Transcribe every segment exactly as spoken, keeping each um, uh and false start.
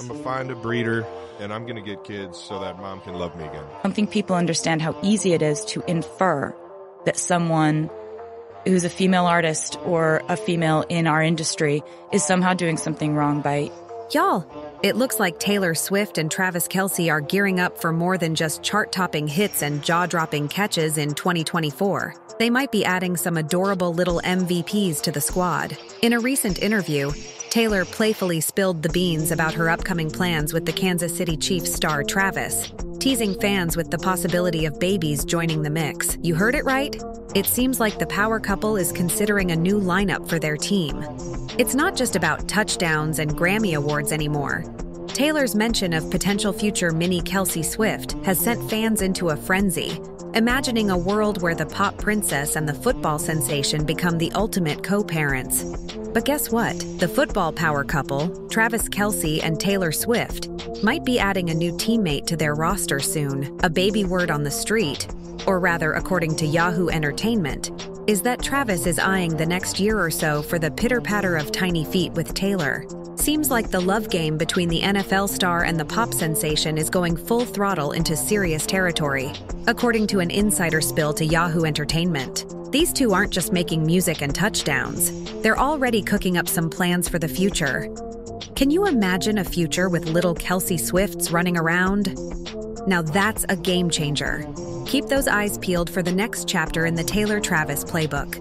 I'm going to find a breeder, and I'm going to get kids so that mom can love me again. I don't think people understand how easy it is to infer that someone who's a female artist or a female in our industry is somehow doing something wrong by... Y'all, it looks like Taylor Swift and Travis Kelce are gearing up for more than just chart-topping hits and jaw-dropping catches in twenty twenty-four. They might be adding some adorable little M V Ps to the squad. In a recent interview, Taylor playfully spilled the beans about her upcoming plans with the Kansas City Chiefs star Travis, teasing fans with the possibility of babies joining the mix. You heard it right? It seems like the power couple is considering a new lineup for their team. It's not just about touchdowns and Grammy Awards anymore. Taylor's mention of potential future mini Kelce Swift has sent fans into a frenzy, imagining a world where the pop princess and the football sensation become the ultimate co-parents. But guess what? The football power couple, Travis Kelce and Taylor Swift, might be adding a new teammate to their roster soon. A baby word on the street, or rather according to Yahoo Entertainment, is that Travis is eyeing the next year or so for the pitter-patter of tiny feet with Taylor. Seems like the love game between the N F L star and the pop sensation is going full throttle into serious territory, according to an insider spill to Yahoo Entertainment. These two aren't just making music and touchdowns. They're already cooking up some plans for the future. Can you imagine a future with little Kelce Swifts running around? Now that's a game changer. Keep those eyes peeled for the next chapter in the Taylor-Travis playbook.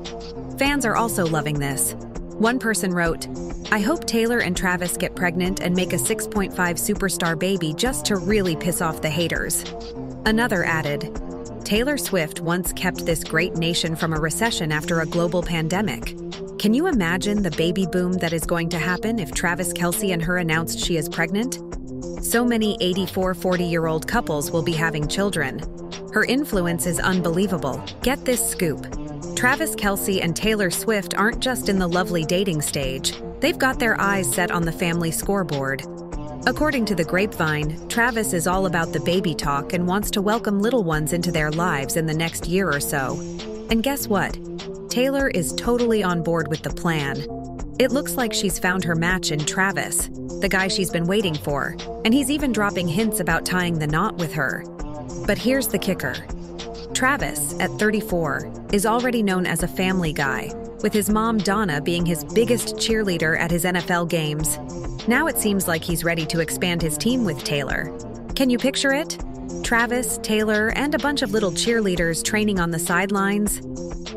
Fans are also loving this. One person wrote, "I hope Taylor and Travis get pregnant and make a six point five superstar baby just to really piss off the haters." Another added, "Taylor Swift once kept this great nation from a recession after a global pandemic. Can you imagine the baby boom that is going to happen if Travis Kelce and her announced she is pregnant? So many eighty-four, forty-year-old couples will be having children. Her influence is unbelievable." Get this scoop. Travis Kelce and Taylor Swift aren't just in the lovely dating stage. They've got their eyes set on the family scoreboard. According to The Grapevine, Travis is all about the baby talk and wants to welcome little ones into their lives in the next year or so. And guess what? Taylor is totally on board with the plan. It looks like she's found her match in Travis, the guy she's been waiting for, and he's even dropping hints about tying the knot with her. But here's the kicker. Travis, at thirty-four, is already known as a family guy, with his mom Donna being his biggest cheerleader at his N F L games. Now it seems like he's ready to expand his team with Taylor. Can you picture it? Travis, Taylor, and a bunch of little cheerleaders training on the sidelines.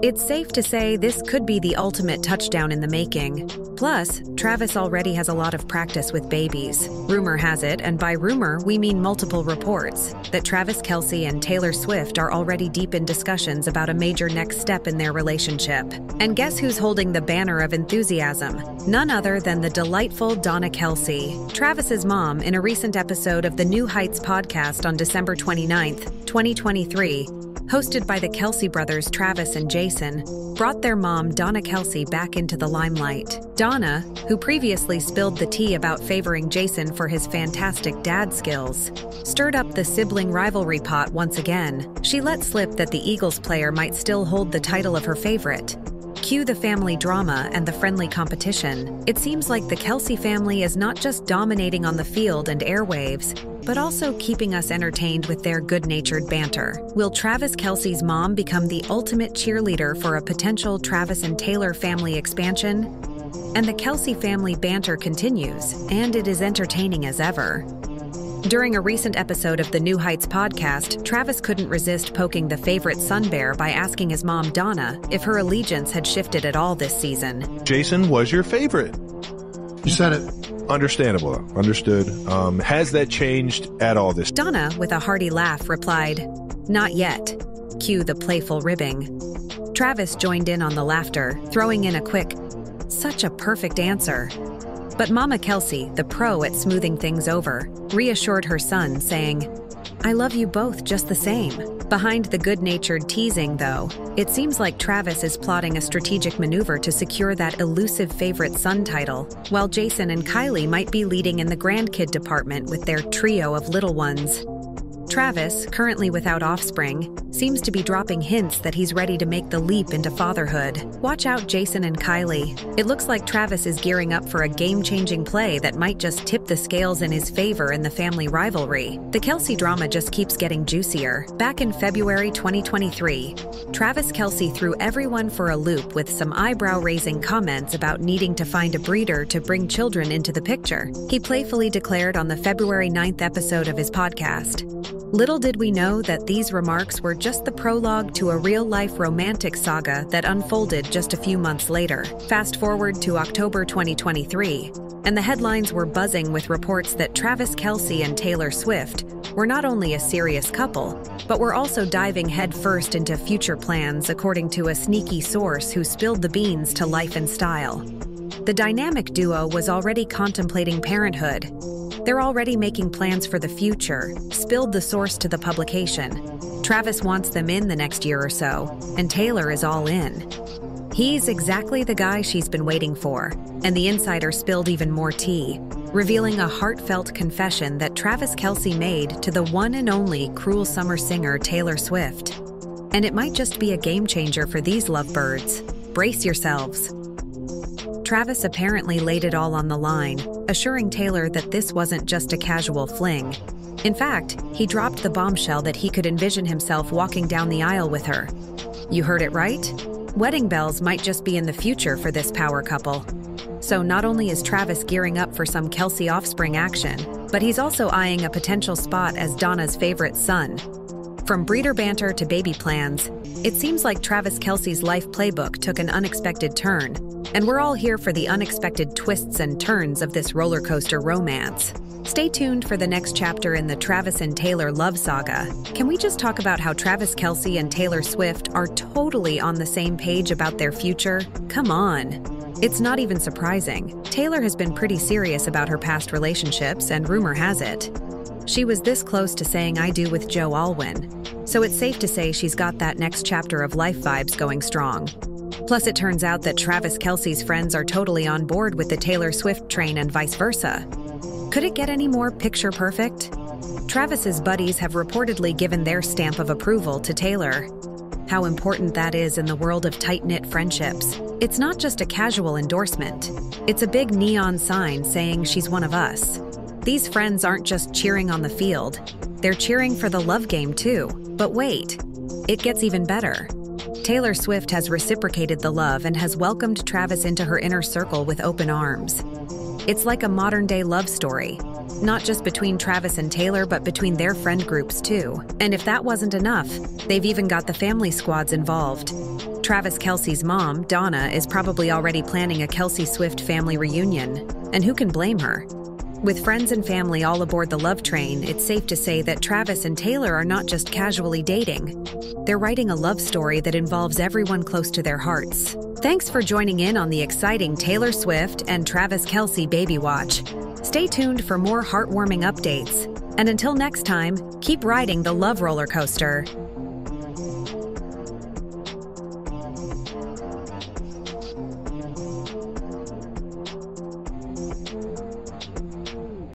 It's safe to say this could be the ultimate touchdown in the making. Plus, Travis already has a lot of practice with babies. Rumor has it, and by rumor, we mean multiple reports, that Travis Kelce and Taylor Swift are already deep in discussions about a major next step in their relationship. And guess who's holding the banner of enthusiasm? None other than the delightful Donna Kelce, Travis's mom, in a recent episode of the New Heights podcast on December twenty-ninth, twenty twenty-three. Hosted by the Kelce brothers Travis and Jason, brought their mom Donna Kelce back into the limelight. Donna, who previously spilled the tea about favoring Jason for his fantastic dad skills, stirred up the sibling rivalry pot once again. She let slip that the Eagles player might still hold the title of her favorite. Cue the family drama and the friendly competition. It seems like the Kelce family is not just dominating on the field and airwaves, but also keeping us entertained with their good-natured banter. Will Travis Kelce's mom become the ultimate cheerleader for a potential Travis and Taylor family expansion? And the Kelce family banter continues, and it is entertaining as ever. During a recent episode of the New Heights podcast, Travis couldn't resist poking the favorite sun bear by asking his mom, Donna, if her allegiance had shifted at all this season. Jason was your favorite. You said it. Understandable. Understood. Um, has that changed at all this? Donna, with a hearty laugh, replied, "Not yet." Cue the playful ribbing. Travis joined in on the laughter, throwing in a quick, "Such a perfect answer." But Mama Kelce, the pro at smoothing things over, reassured her son, saying, "I love you both just the same." Behind the good-natured teasing, though, it seems like Travis is plotting a strategic maneuver to secure that elusive favorite son title, while Jason and Kylie might be leading in the grandkid department with their trio of little ones. Travis, currently without offspring, seems to be dropping hints that he's ready to make the leap into fatherhood. Watch out, Jason and Kylie. It looks like Travis is gearing up for a game-changing play that might just tip the scales in his favor in the family rivalry. The Kelce drama just keeps getting juicier. Back in February twenty twenty-three, Travis Kelce threw everyone for a loop with some eyebrow-raising comments about needing to find a breeder to bring children into the picture. He playfully declared on the February ninth episode of his podcast, "Little did we know that these remarks were just the prologue to a real-life romantic saga that unfolded just a few months later." Fast forward to October twenty twenty-three, and the headlines were buzzing with reports that Travis Kelce and Taylor Swift were not only a serious couple, but were also diving headfirst into future plans, according to a sneaky source who spilled the beans to Life and Style. The dynamic duo was already contemplating parenthood. "They're already making plans for the future," spilled the source to the publication. Travis wants them in the next year or so, and Taylor is all in. "He's exactly the guy she's been waiting for," and the insider spilled even more tea, revealing a heartfelt confession that Travis Kelce made to the one and only Cruel Summer singer Taylor Swift. And it might just be a game changer for these lovebirds. Brace yourselves. Travis apparently laid it all on the line, assuring Taylor that this wasn't just a casual fling. In fact, he dropped the bombshell that he could envision himself walking down the aisle with her. You heard it right? Wedding bells might just be in the future for this power couple. So not only is Travis gearing up for some Kelce offspring action, but he's also eyeing a potential spot as Donna's favorite son. From breeder banter to baby plans, it seems like Travis Kelce's life playbook took an unexpected turn, and we're all here for the unexpected twists and turns of this roller coaster romance. Stay tuned for the next chapter in the Travis and Taylor love saga. Can we just talk about how Travis Kelce and Taylor Swift are totally on the same page about their future? Come on. It's not even surprising. Taylor has been pretty serious about her past relationships, and rumor has it, she was this close to saying "I do" with Joe Alwyn, so it's safe to say she's got that next chapter of life vibes going strong. Plus, it turns out that Travis Kelce's friends are totally on board with the Taylor Swift train and vice versa. Could it get any more picture perfect? Travis's buddies have reportedly given their stamp of approval to Taylor. How important that is in the world of tight-knit friendships. It's not just a casual endorsement. It's a big neon sign saying she's one of us. These friends aren't just cheering on the field, they're cheering for the love game too. But wait, it gets even better. Taylor Swift has reciprocated the love and has welcomed Travis into her inner circle with open arms. It's like a modern-day love story, not just between Travis and Taylor, but between their friend groups too. And if that wasn't enough, they've even got the family squads involved. Travis Kelce's mom, Donna, is probably already planning a Kelce Swift family reunion, and who can blame her? With friends and family all aboard the love train, it's safe to say that Travis and Taylor are not just casually dating. They're writing a love story that involves everyone close to their hearts. Thanks for joining in on the exciting Taylor Swift and Travis Kelce Baby Watch. Stay tuned for more heartwarming updates. And until next time, keep riding the love roller coaster.